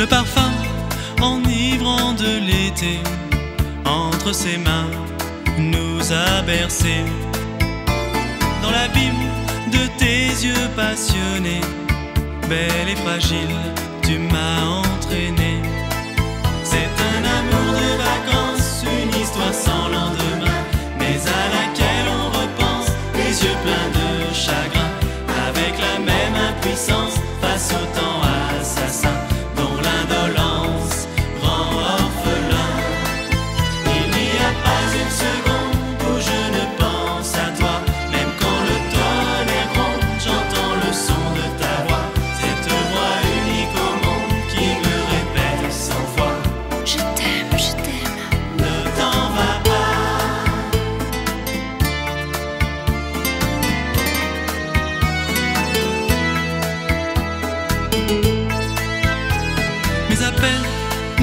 le parfum enivrant de l'été. Entre ses mains nous a bercés dans l'abîme de tes yeux passionnés. Belle et fragile, tu m'as entraîné. C'est un amour de vacances, une histoire sans lendemain, mais à laquelle on repense, les yeux pleins de chagrin, avec la même impuissance face au temps assassin, dont l'indolence rend orphelin. Il n'y a pas une seconde où je ne pense à toi, même quand le tonnerre gronde, j'entends le son de ta voix, cette voix unique au monde qui me répète 100 fois. Je t'aime, je t'aime. Le temps va pas.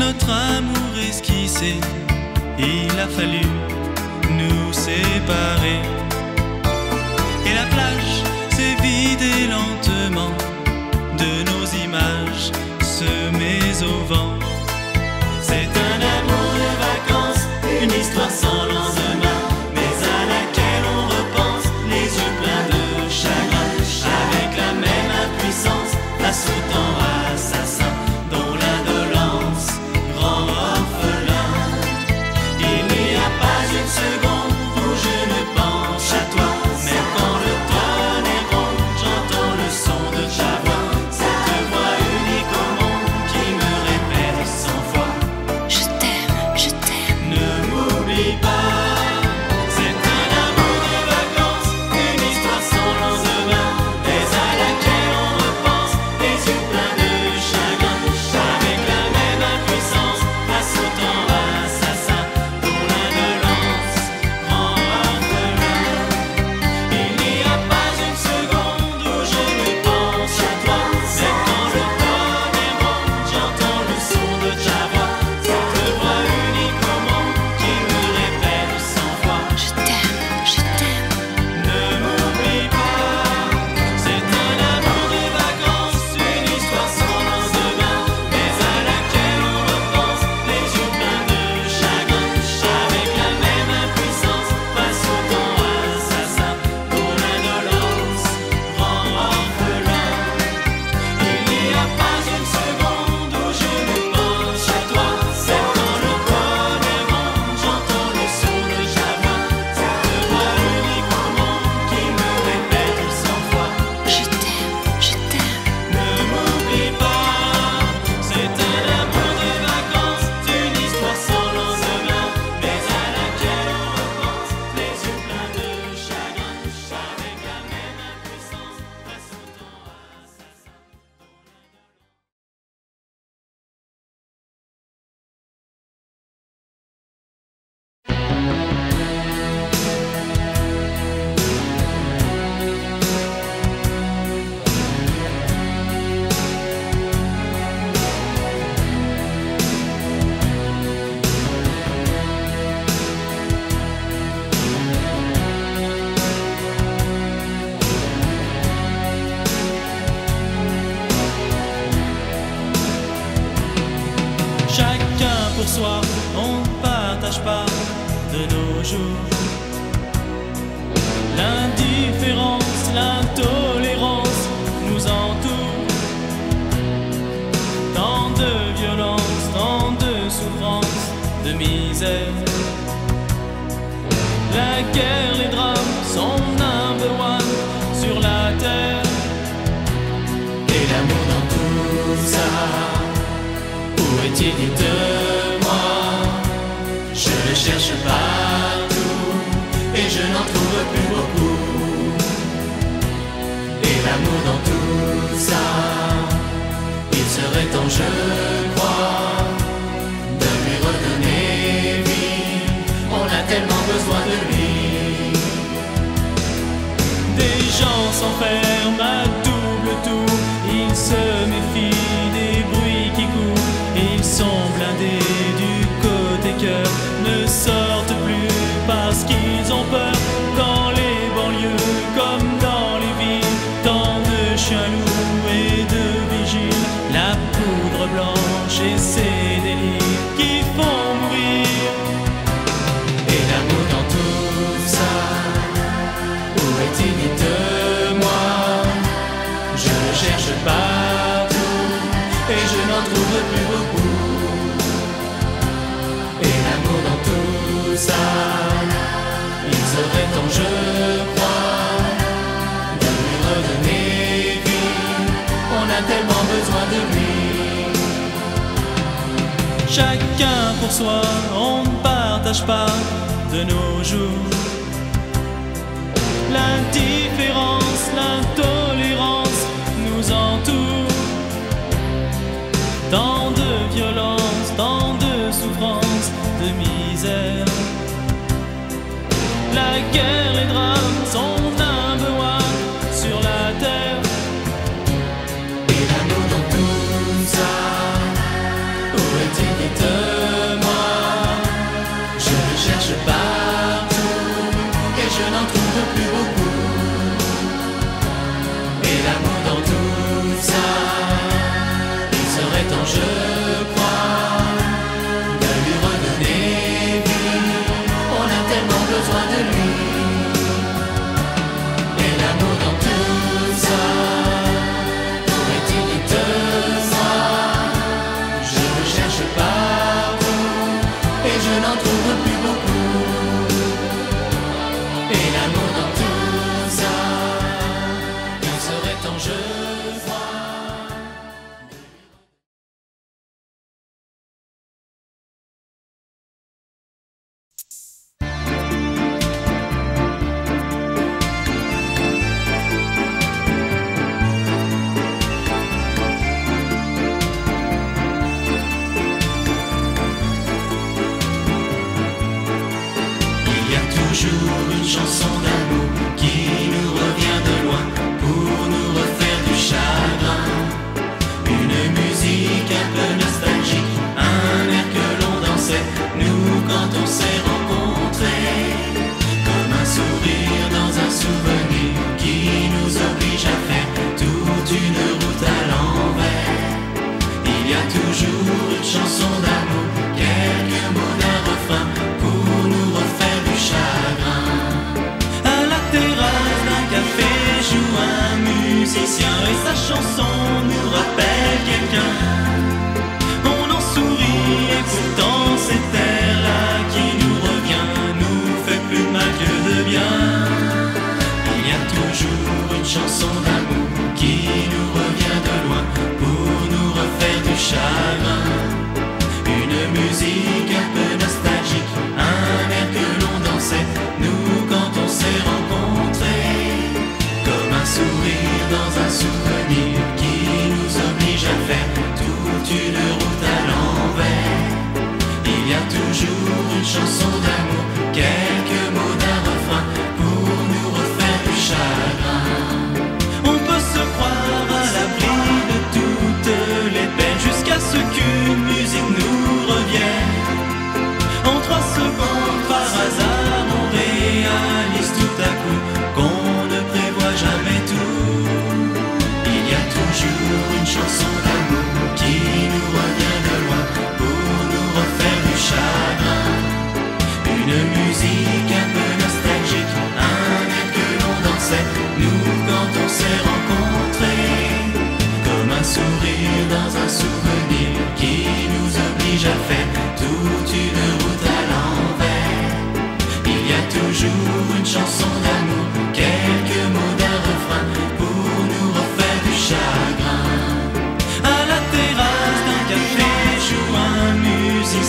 Notre amour esquissé, il a fallu nous séparer. Et la plage s'est vidée lentement de nos images semées au vent. C'est un amour de vacances, une histoire sans lendemain, mais à laquelle on repense, les yeux pleins de chagrin, avec la même impuissance face au temps assassin, dont l'indolence rend orphelin. Il n'y a pas une seconde où je ne pense à toi, même quand le tonnerre gronde, j'entends le son de ta voix, cette voix unique au monde qui me répète 100 fois. Je t'aime, je t'aime. Ne m'oublie pas. C'est un amour de vacances, une histoire sans lendemain, mais à laquelle on repense, les yeux pleins de chagrin, avec la même impuissance face au temps assassin, dont l'indolence rend orphelin. Il n'y a pas une seconde où je ne pense à toi, même quand le tonnerre gronde, j'entends le son de ta voix, cette voix unique au monde qui me répète 100 fois. Je t'aime, je t'aime. Ne m'oublie pas. C'est un amour de vacances, une histoire sans lendemain, mais à laquelle on repense, les yeux pleins de chagrin, avec la même impuissance face au temps assassin, dont l'indolence rend orphelin. Il n'y a pas une seconde où je ne pense à toi, même quand le tonnerre gronde, j'entends le son de ta voix, cette voix unique au monde qui me répète 100 fois. Je t'aime, je t'aime. Ne m'oublie pas. C'est un amour de vacances, une histoire sans lendemain, mais à laquelle on repense, les yeux pleins de chagrin, avec la même impuissance face au temps assassin. Chacun pour soi, on ne partage pas de nos jours. L'indifférence, l'intolérance nous entoure. Tant de violence, tant de souffrance, de misère. La guerre, les drames sont #1 sur la terre. Et l'amour dans tout ça, où est-il, dites-moi? Je le cherche partout et je n'en trouve plus beaucoup. Et l'amour dans tout ça, il serait temps, je crois, de lui redonner vie. On a tellement besoin de lui. Des gens s'enferment à double tour, ils se méfient des bruits qui courent. Ils sont blindés du côté cœur, ne sortent plus parce qu'ils ont peur. Dans les banlieues comme dans les villes, tant de ça. Il serait temps, je crois, de lui redonner vie. On a tellement besoin de lui. Chacun pour soi, on ne partage pas de nos jours. L'indifférence, l'intolérance nous entoure. Tant de violence, tant de souffrance, de misère. La guerre et drame sont un besoin sur la terre. Et l'amour dans tout ça, où est-il? Dites-moi. Je le cherche partout et je n'en trouve plus beaucoup. Et l'amour dans tout ça, il serait temps, je crois, de lui redonner vie. On a tellement besoin de lui. Et l'amour dans tout ça, pourrait-il? Dites-moi. Je le cherche partout et je n'en trouve plus beaucoup. Et l'amour dans tout ça, il serait temps, je crois. Une chanson d'amour qui nous revient de loin pour nous refaire du chagrin. Une musique un peu nostalgique, un air que l'on dansait, nous quand on s'est rencontrés. Comme un sourire dans un souvenir qui nous oblige à faire toute une route à l'envers. Il y a toujours une chanson d'amour, quelques mots d'un refrain pour nous refaire du chagrin. Joue un musicien et sa chanson nous rappelle quelqu'un. On en sourit et pourtant cet air-là qui nous revient nous fait plus de mal que de bien. Il y a toujours une chanson d'amour qui nous revient de loin pour nous refaire du chagrin. Une musique un peu nostalgique, un air que l'on dansait, nous quand on s'est rencontrés. Sourire dans un souvenir qui nous oblige à faire toute une route à l'envers. Il y a toujours une chanson d'amour, quelques mots d'un refrain pour nous refaire du chagrin. On peut se croire à l'abri de toutes les peines jusqu'à ce qu'une musique nous revienne. En 3 secondes, par hasard, on réalise tout à coup qu'on ne prévoit jamais. Une chanson d'amour qui nous revient de loin pour nous refaire du chagrin. Une musique un peu nostalgique, un air que l'on dansait, nous quand on s'est rencontrés. Comme un sourire dans un souvenir qui nous oblige à faire toute une route à l'envers. Il y a toujours une chanson d'amour, quelques mots d'un refrain pour nous refaire du chagrin.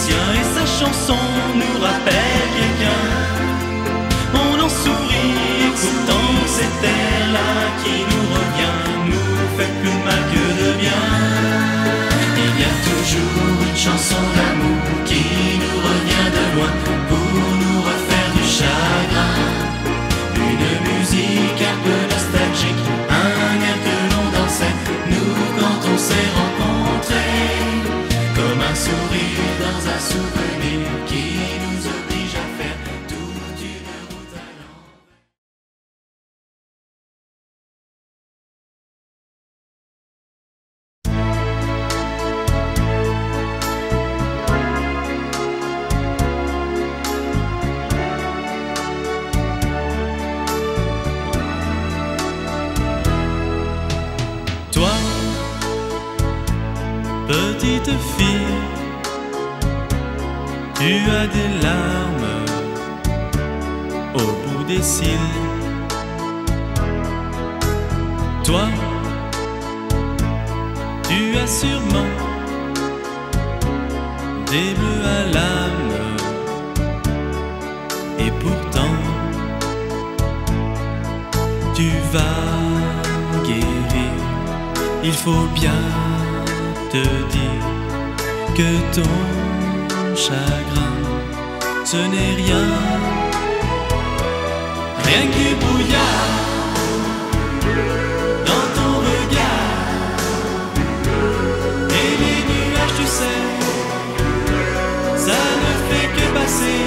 Et sa chanson nous rappelle quelqu'un. On en sourit et pourtant cet air-là qui nous revient nous fait plus de mal que de bien. Il y a toujours une chanson d'amour qui nous revient de loin pour nous refaire du chagrin. Une musique un peu nostalgique, un air que l'on dansait, nous quand on s'est rencontrés. Comme un sourire dans un souvenir qui nous oblige à faire toute une route à l'envers. Toi, petite fille, tu as des larmes au bout des cils. Toi, tu as sûrement des bleus à l'âme, et pourtant tu vas guérir. Il faut bien te dire que ton chagrin, ce n'est rien, rien que du brouillard dans ton regard. Et les nuages, tu sais, ça ne fait que passer.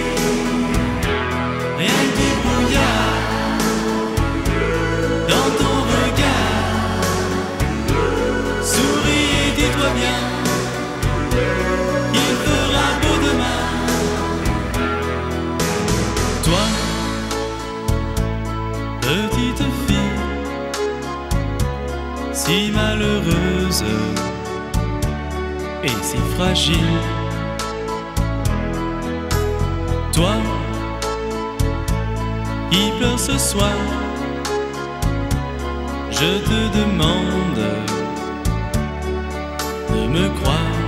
Rien que du brouillard dans ton regard. Souris et dis-toi bien, petite fille, si malheureuse et si fragile. Toi, qui pleure ce soir, je te demande de me croire.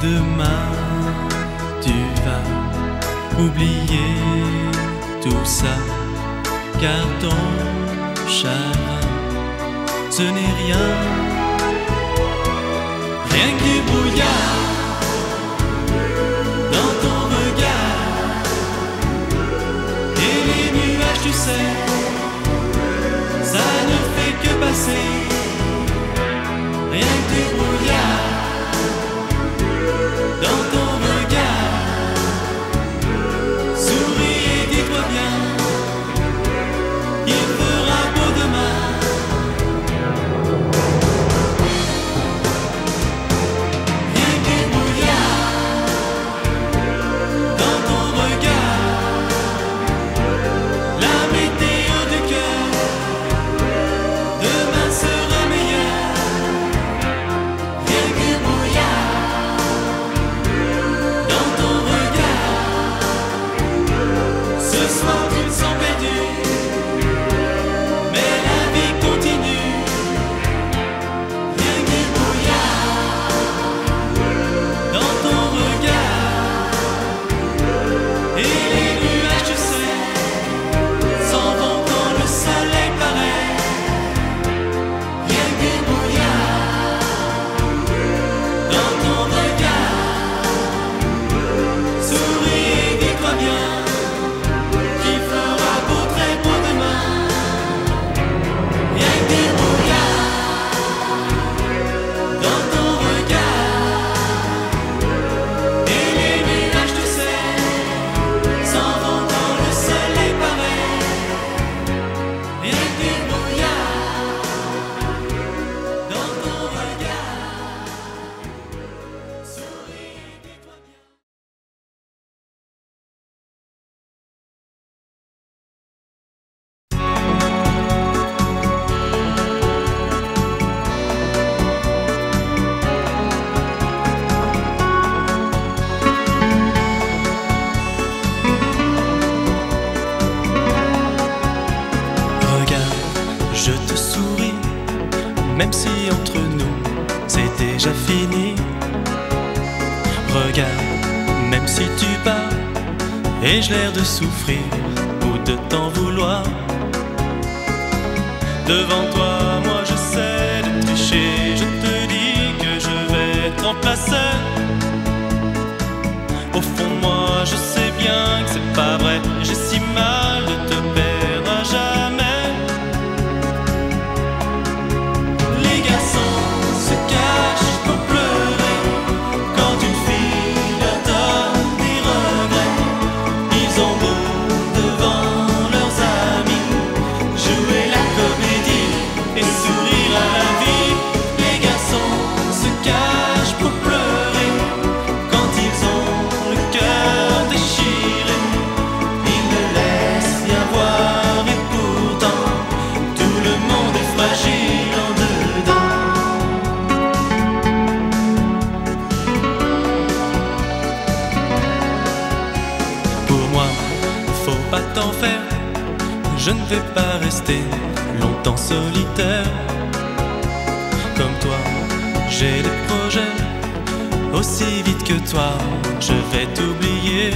Demain, tu vas oublier tout ça, car ton chagrin, ce n'est rien, rien que du brouillard dans ton regard. Et les nuages, tu sais, ça ne fait que passer. Rien que du brouillard dans ton regard. Souris, dis-toi bien, il fera beau demain. Rien que du brouillard dans ton regard. La météo du cœur, demain sera meilleur. Rien que du brouillard dans ton regard. Ce soir tu te sens perdu, mais la vie continue. Rien que du brouillard dans ton regard. Et les nuages, tu sais, s'en vont quand le soleil paraît. Rien que du brouillard dans ton regard. Souris et dis-toi bien, même si entre nous c'est déjà fini. Regarde, même si tu pars et j'ai l'air de souffrir ou de t'en vouloir. Devant toi, moi je sais de tricher. Je te dis que je vais te remplacer. Au fond de moi, je sais bien que c'est pas vrai. J'ai si mal de te perdre à jamais. Devant leurs amis, jouer la comédie. vais pas rester longtemps solitaire. Comme toi, j'ai des projets, aussi vite que toi, je vais t'oublier.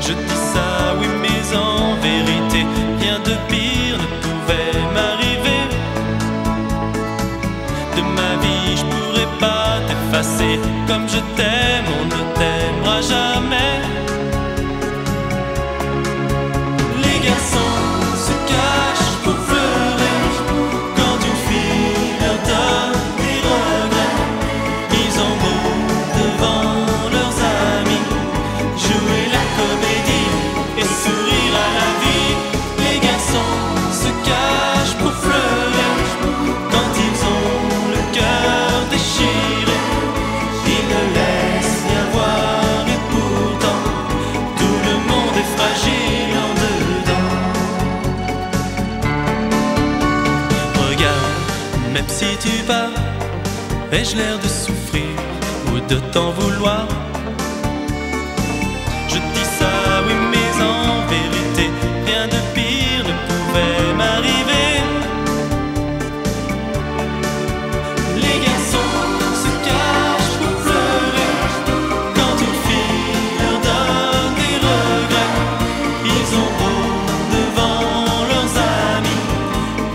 Je dis ça, oui, mais en vérité, rien de pire ne pouvait m'arriver. De ma vie, je pourrais pas t'effacer. Comme je t'aime, on ne t'aimera jamais. Les garçons se cachent pour pleurer quand une fille leur donne des regrets. Ils ont beau devant leurs amis jouer la comédie et sourire à la vie. Les garçons se cachent pour pleurer quand ils ont le cœur déchiré. Ils ne laissent rien voir et pourtant tout le monde est fragile en dedans. Regarde, même si tu vas, ai-je l'air de souffrir ou de t'en vouloir? Je dis ça, oui, mais en vérité, rien de pire ne pouvait m'arriver. Les garçons se cachent pour pleurer quand une fille leur donne des regrets. Ils ont beau devant leurs amis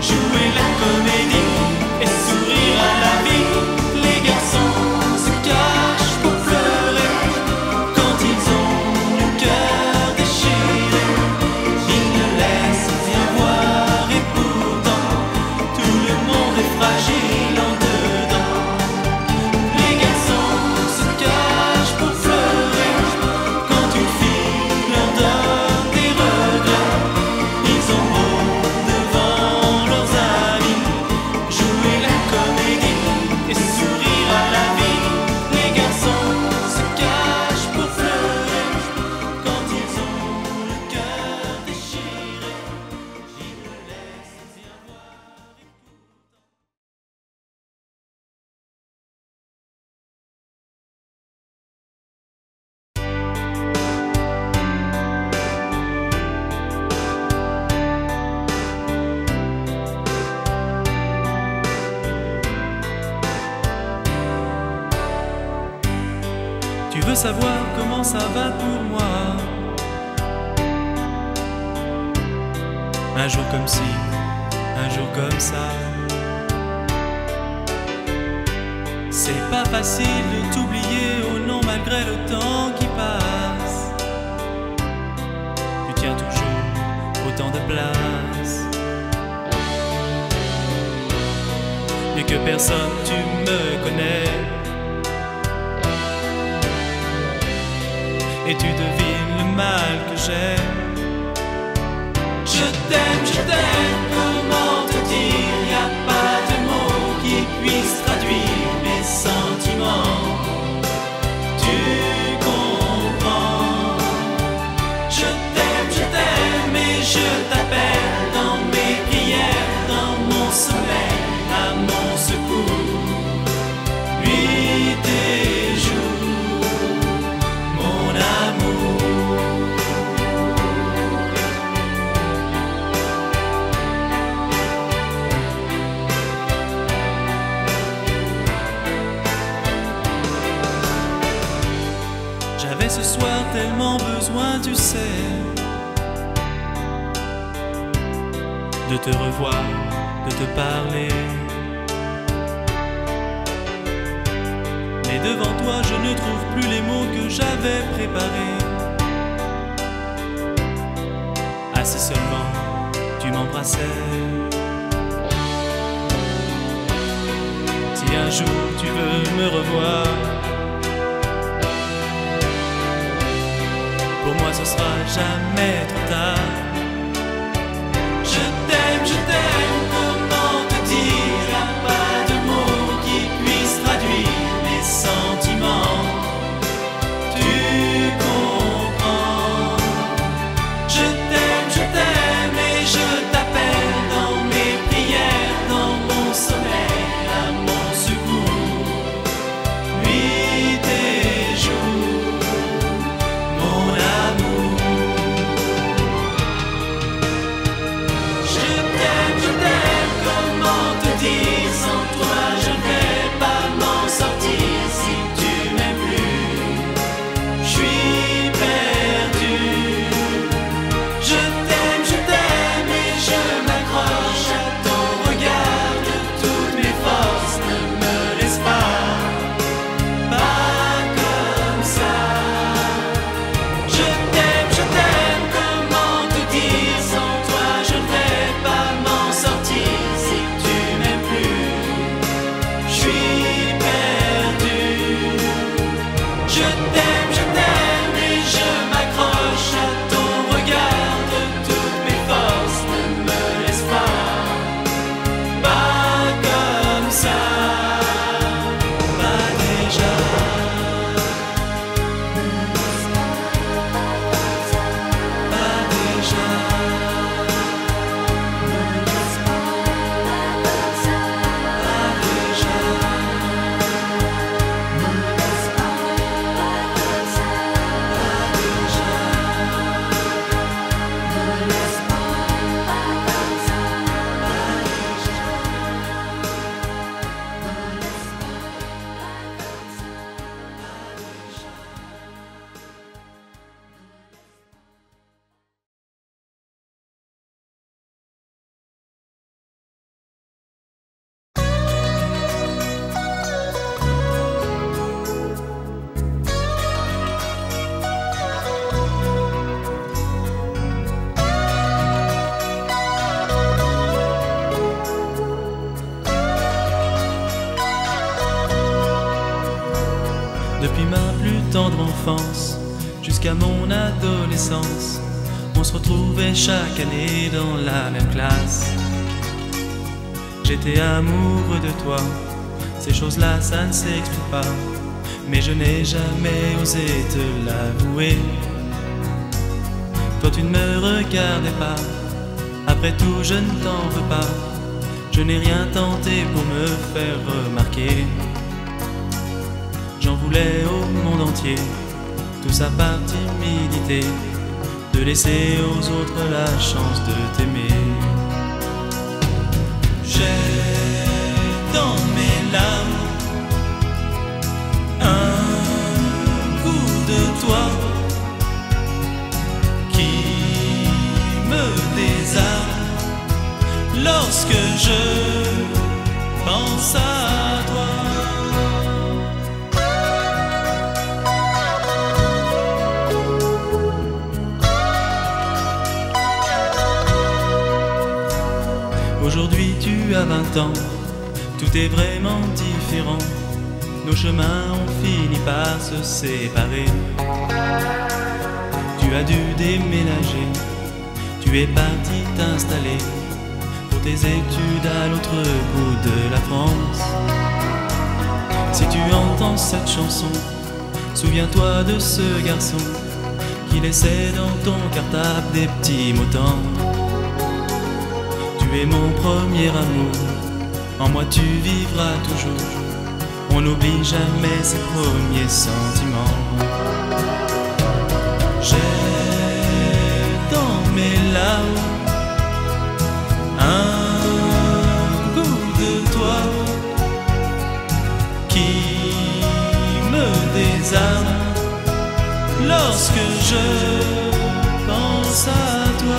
jouer la comédie et sourire à la vie. Les garçons se cachent pour pleurer quand ils ont le cœur déchiré. Ils ne laissent rien voir et pourtant tout le monde est fragile en dedans. Les garçons se cachent pour pleurer quand une fille leur donne des regrets. Ils ont beau devant leurs amis jouer la comédie et sourire à la vie. Les garçons se cachent pour pleurer quand ils ont le cœur déchiré. Ils ne laissent rien voir. Tu veux savoir comment ça va pour moi? Un jour comme ci, un jour comme ça. C'est pas facile de t'oublier, oh non, malgré le temps qui passe. Tu tiens toujours autant de place. Mieux que personne, tu me connais. Et tu devines le mal que j'ai. Je t'aime, comment te dire? Y'a pas de mots qui puissent traduire mes sentiments. Tu comprends. Je t'aime et je t'appelle dans mes prières, dans mon sommeil, à mon secours, nuit et jour. J'avais ce soir tellement besoin, tu sais, de te revoir, de te parler. Mais devant toi, je ne trouve plus les mots que j'avais préparés. Ah, si seulement tu m'embrassais. Si un jour tu veux me revoir, pour moi ce sera jamais trop tard. Je t'aime, comment te dire? Y a pas de mots qui puissent traduire mes sentiments. Tu comprends. Je t'aime et je t'appelle dans mes prières, dans mon sommeil, à mon secours, nuit et jour. Mon amour. tendre enfance jusqu'à mon adolescence, on se retrouvait chaque année dans la même classe. J'étais amoureux de toi, ces choses-là ça ne s'explique pas, mais je n'ai jamais osé te l'avouer. Toi tu ne me regardais pas, après tout je ne t'en veux pas, je n'ai rien tenté pour me faire remarquer. J'en voulais au monde entier, tout ça par timidité, de laisser aux autres la chance de t'aimer. J'ai dans mes larmes un coup de toi qui me désarme lorsque je pense à toi. Aujourd'hui tu as 20 ans, tout est vraiment différent, nos chemins ont fini par se séparer. Tu as dû déménager, tu es parti t'installer pour tes études à l'autre bout de la France. Si tu entends cette chanson, souviens-toi de ce garçon qui laissait dans ton cartable des petits mots tendres. Tu es mon premier amour, en moi tu vivras toujours, on n'oublie jamais ses premiers sentiments. J'ai dans mes larmes un goût de toi qui me désarme lorsque je pense à toi.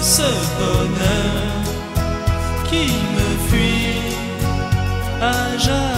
Ce bonheur qui me fuit à jamais.